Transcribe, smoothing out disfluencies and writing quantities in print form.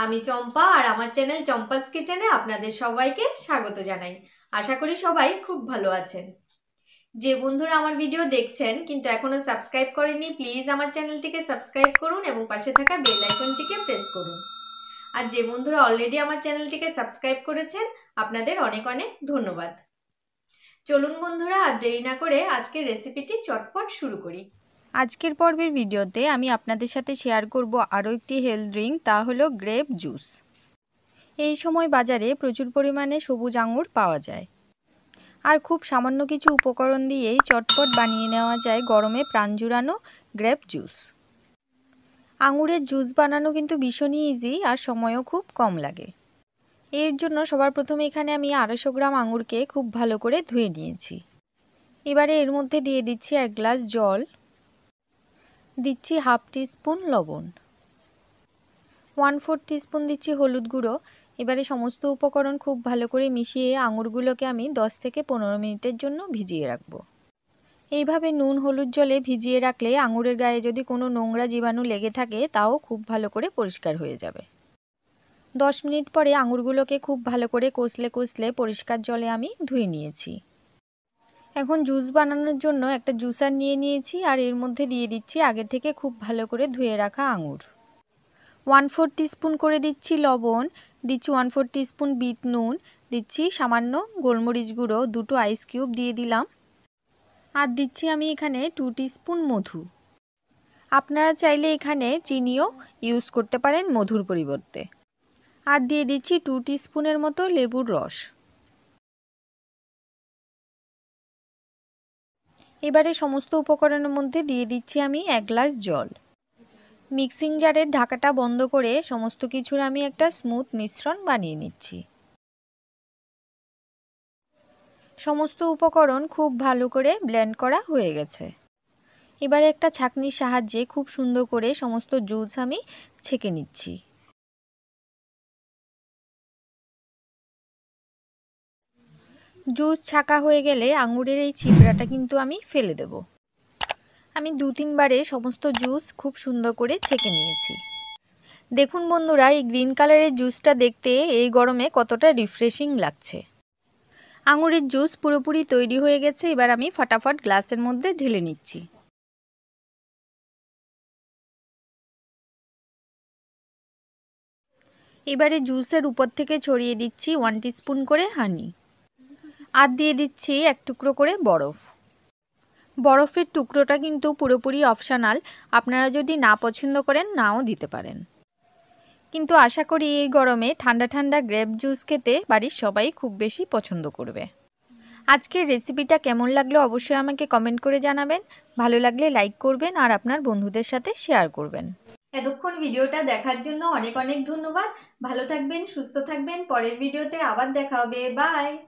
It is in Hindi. आमी चम्पा और आमार चैनल चम्पास किचेने आपनादेर सबाइके स्वागत जानाई। आशा करी सबाई खूब भालो आछेन। जे बंधुरा आमार भिडियो देखछेन किन्तु एखोनो सबस्क्राइब करेननि प्लिज आमार चैनलटिके सबस्क्राइब करुन एबं पाशे थाका बेल आइकनटिके प्रेस करुन। आर जे बंधुरा अलरेडी आमार चैनलटिके सबस्क्राइब करेछेन आपनादेर अनेक अनेक धन्यवाद। चलुन बंधुरा आर देरी ना करे आजकेर रेसिपिटी चटपट शुरू करी। आजकेर पर्वेर भिडियोते आमी आपनादेर साथे शेयर करब आरो एकटी हेल्थ ड्रिंक, ता हलो ग्रेप जूस। एई समय बाजारे प्रचुर परिमाणे सबुज आंगुर पावा जाय आर खूब सामान्य किछु उपकरण दिये चटपट बानिये नेওয়া जाय गरमे प्राण जुड़ानो ग्रेप जूस। आंगुरेर जूस बानानो किन्तु भीषण इजी आर समयो खूब कम लागे। एर जोन्नो सबार प्रथमे एखाने आमी 250 ग्राम आंगुरके खूब भालो करे धुये नियेछि। एबारे एर मध्ये दिये दिच्छि 1 ग्लास जल, दिच्छी हाफ टी स्पून लवण, 1/4 टीस्पून दिच्छी हलुद गुड़ो। एबारे समस्त उपकरण खूब भालो करे मिशिए आंगुरगुलोके आमी 10 থেকে 15 मिनिटेर जोन्नो भिजिए राखबो। एइभावे नून हलुद जले भिजिए राखले आंगुरेर गाये जोदि कोनो नोंगरा जीवाणु लेगे थाके ताओ खूब भालो करे परिष्कार होये जाबे। 10 मिनिट परे आंगुरगुलोके खूब भालो करे कोसले कोसले परिष्कार जले आमी धुए नियेछि। एखन जूस बानानोर जोन्नो एकटा जूसार निये नियेछि आर एर मध्ये दिये दिच्छि आगे थेके खूब भालो करे धुए राखा आंगुर, 1/4 टीस्पून करे दिच्छि लवण, दिच्छि 1/4 टीस्पून बीट नुन, दिच्छि सामान्य गोलमरिच गुड़ो, 2 आइस किूब दिए दिलाम आर दिच्छि आमी एखाने 2 टीस्पून मधु। आपनारा चाइले एखाने चिनिओ इउज करते पारेन मधुर परिबर्ते। आर दिए दिच्छि 2 टीस्पूनेर मतो लेबुर रस। एबारे समस्त उपकरणेर मध्ये दिए दिच्छि आमी 1 ग्लास जल। मिक्सिंग जारेर ढाकाटा बंद करे समस्त किछुर आमी एकटा स्मुथ मिश्रण बानिये निच्छि। समस्त उपकरण खूब भालो करे ब्लेंड करा हये गेछे। एबारे एकटा छाकनिर साहाज्ये खूब सुंदर करे समस्त जूस आमी छेके निच्छि। जूस छाका हয়ে গেলে আঙুরের এই ছিবড়াটা কিন্তু আমি ফেলে দেব। আমি 2-3 বারে সমস্ত জুস খুব সুন্দর করে ছেঁকে নিয়েছি। দেখুন বন্ধুরা, এই গ্রিন কালারের জুসটা দেখতে এই গরমে কতটা রিফ্রেশিং লাগছে। আঙুরের জুস পুরোপুরি তৈরি হয়ে গেছে। এবার আমি फटाफट গ্লাসের মধ্যে ঢেলে নিচ্ছি। এবারে জুসের উপর থেকে ছড়িয়ে দিচ্ছি 1 টিস্পুন করে হানি আর দিয়ে দিচ্ছি এক টুকরো করে বরফ। বরফের টুকরোটা কিন্তু পুরোপুরি অপশনাল, আপনারা যদি না পছন্দ করেন নাও দিতে পারেন। কিন্তু আশা করি এই গরমে ঠান্ডা ঠান্ডা গ্রেপ জুস খেতে বাড়ির সবাই খুব বেশি পছন্দ করবে। আজকের রেসিপিটা কেমন লাগলো অবশ্যই আমাকে কমেন্ট করে জানাবেন। ভালো লাগলে লাইক করবেন আর আপনার বন্ধুদের সাথে শেয়ার করবেন। এতক্ষণ ভিডিওটা দেখার জন্য অনেক অনেক ধন্যবাদ। ভালো থাকবেন, সুস্থ থাকবেন। পরের ভিডিওতে আবার দেখা হবে। বাই।